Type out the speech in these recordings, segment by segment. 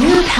Dear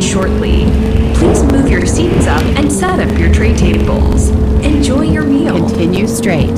Shortly. Please move your seats up and set up your tray tables. Enjoy your meal. Continue straight.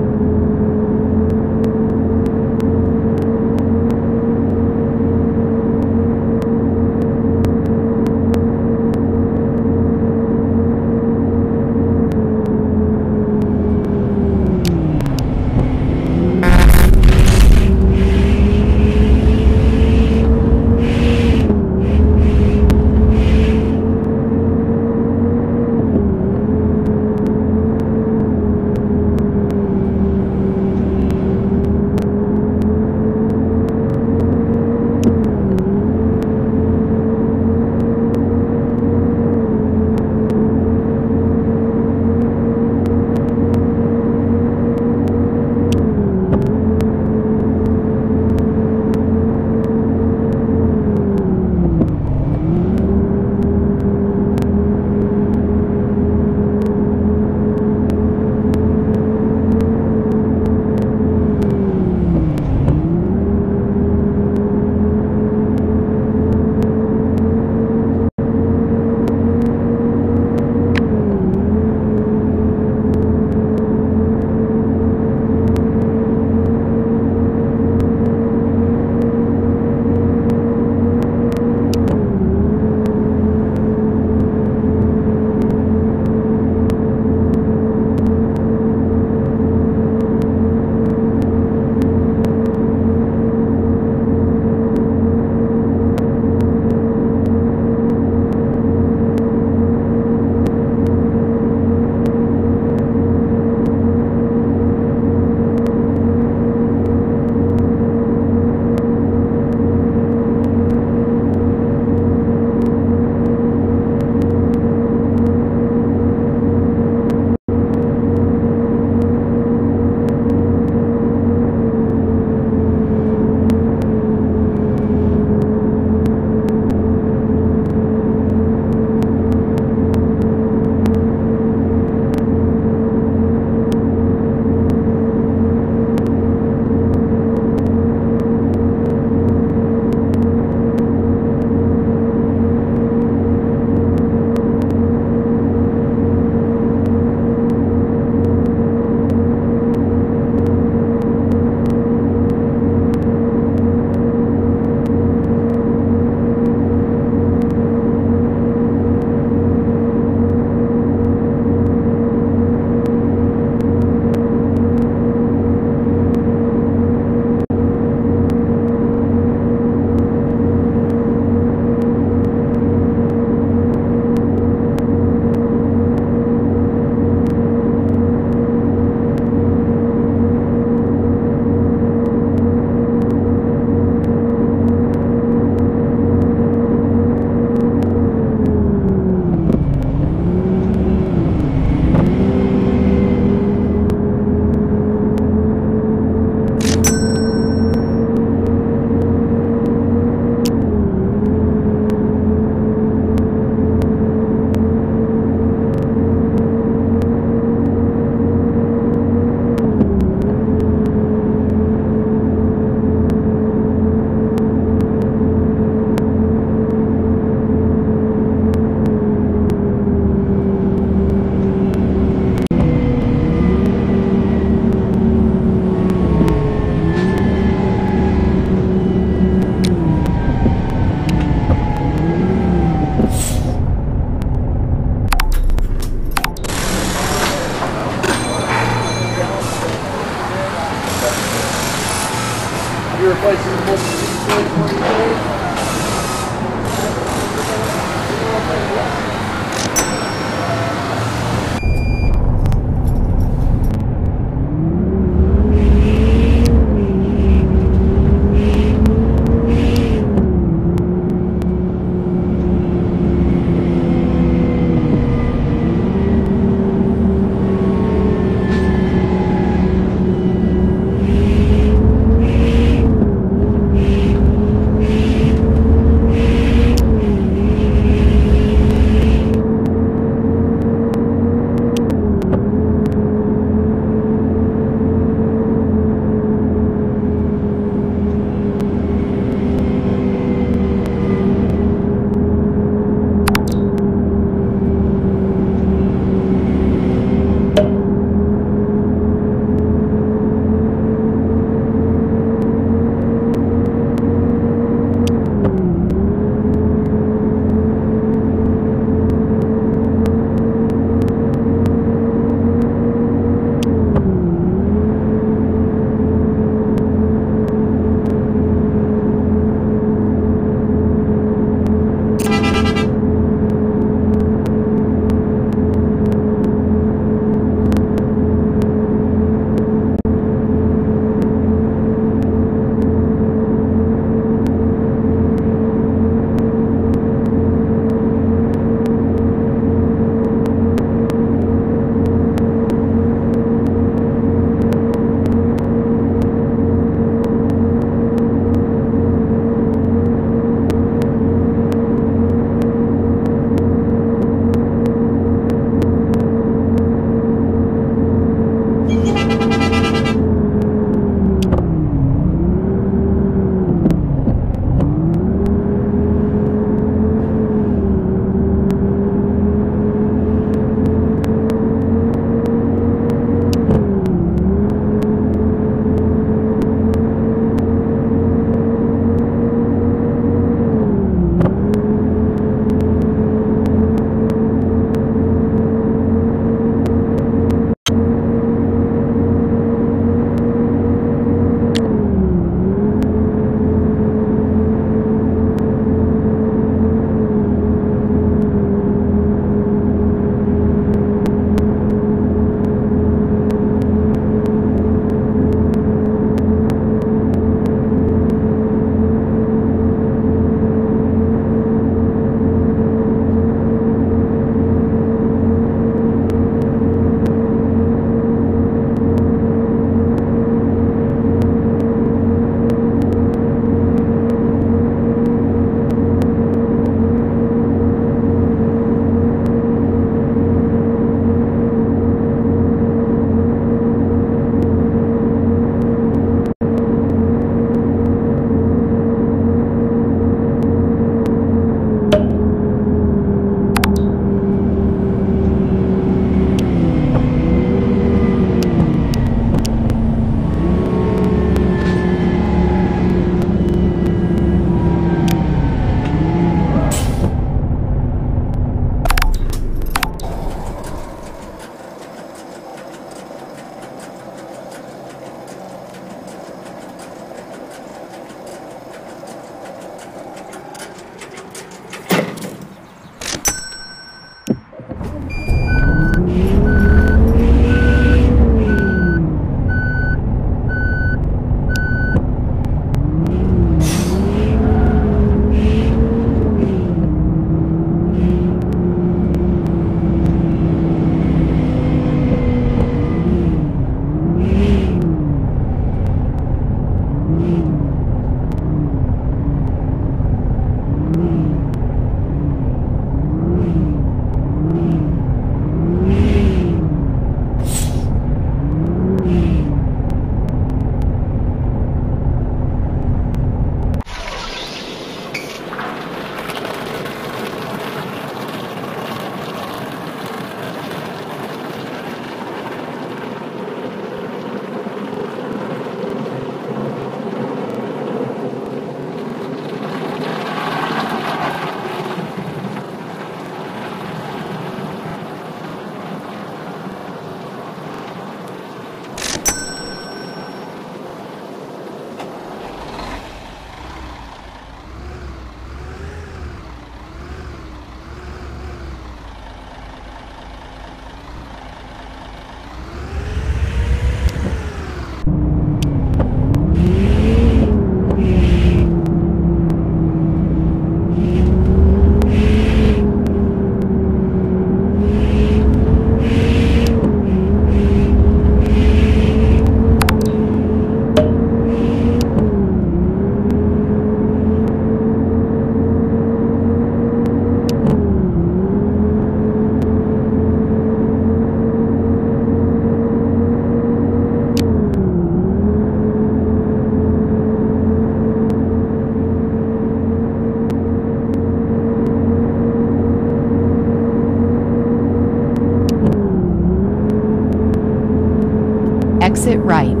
Exit right.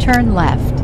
Turn left.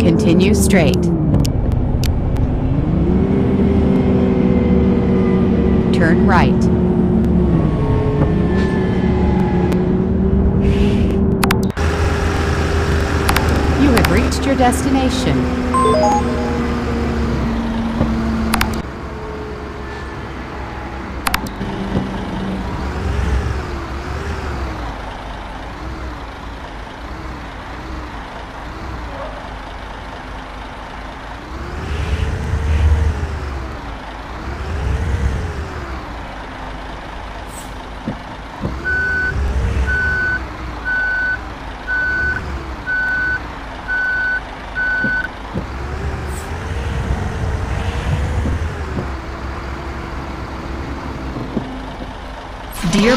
Continue straight. Turn right. You have reached your destination. Dear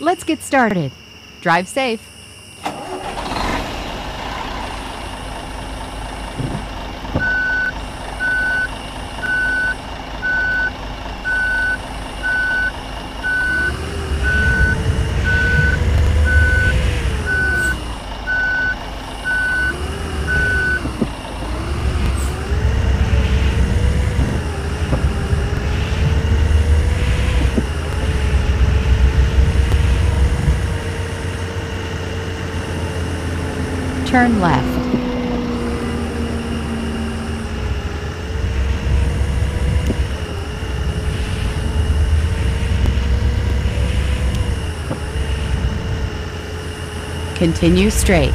Let's get started. Drive safe. Turn left. Continue straight.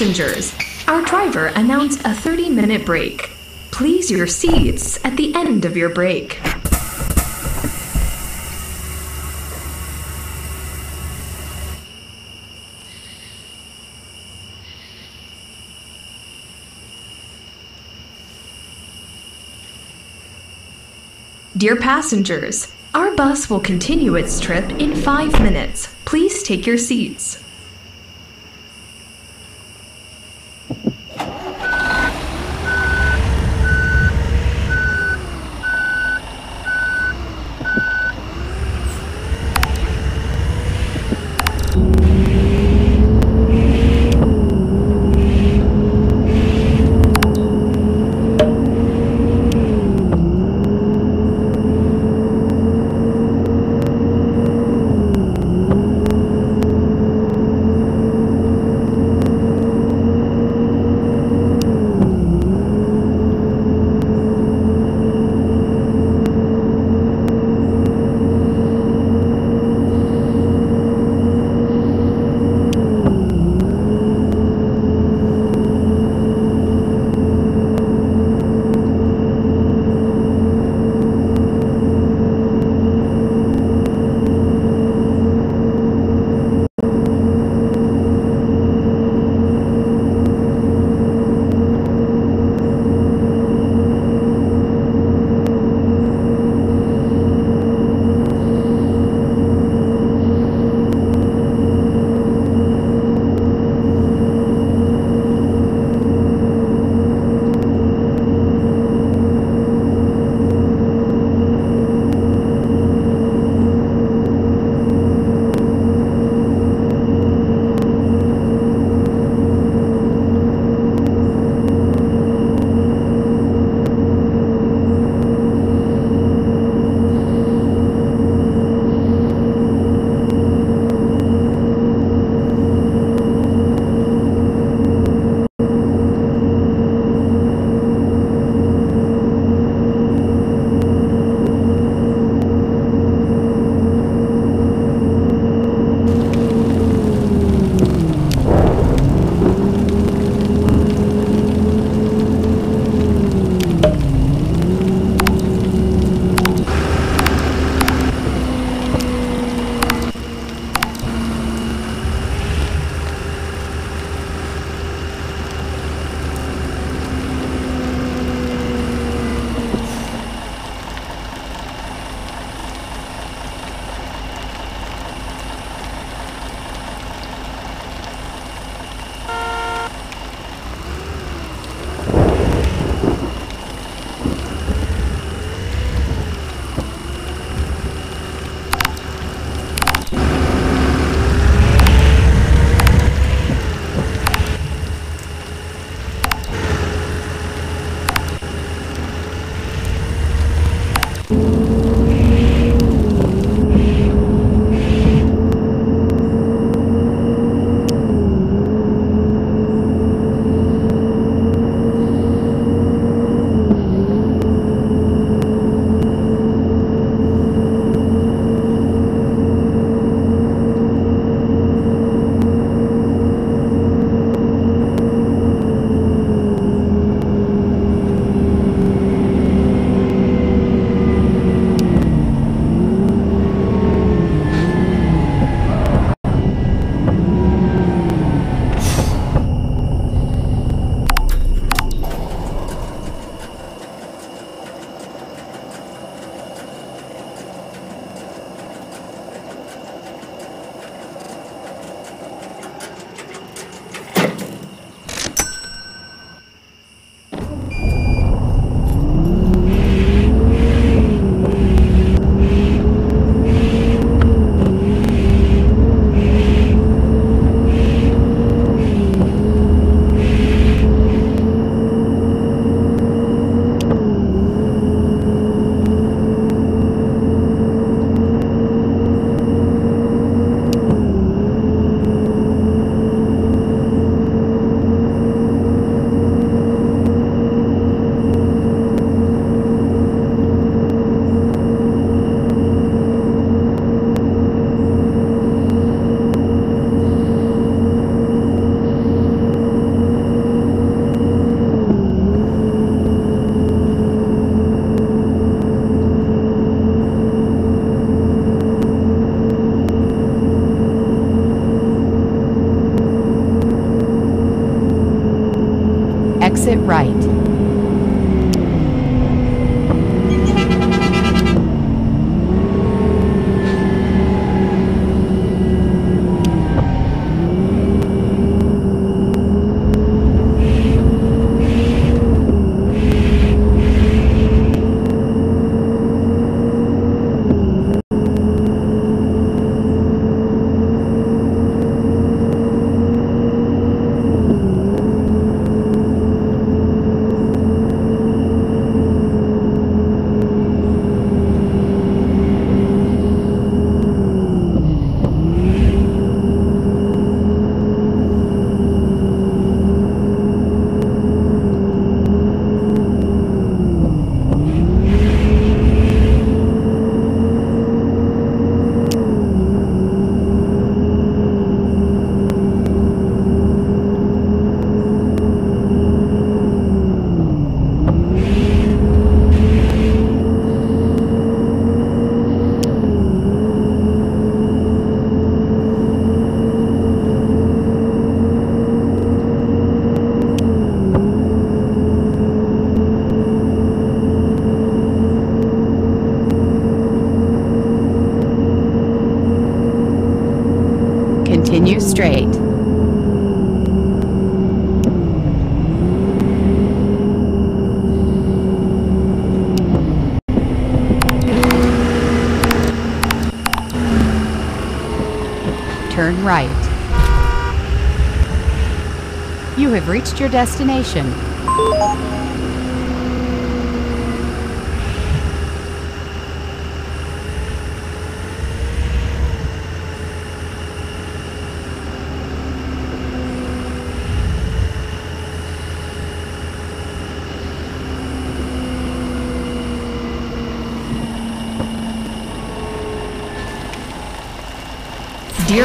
passengers, our driver announced a 30-minute break. Please your seats at the end of your break. Dear passengers, our bus will continue its trip in 5 minutes. Please take your seats. right. Continue straight. Turn right. You have reached your destination. Dear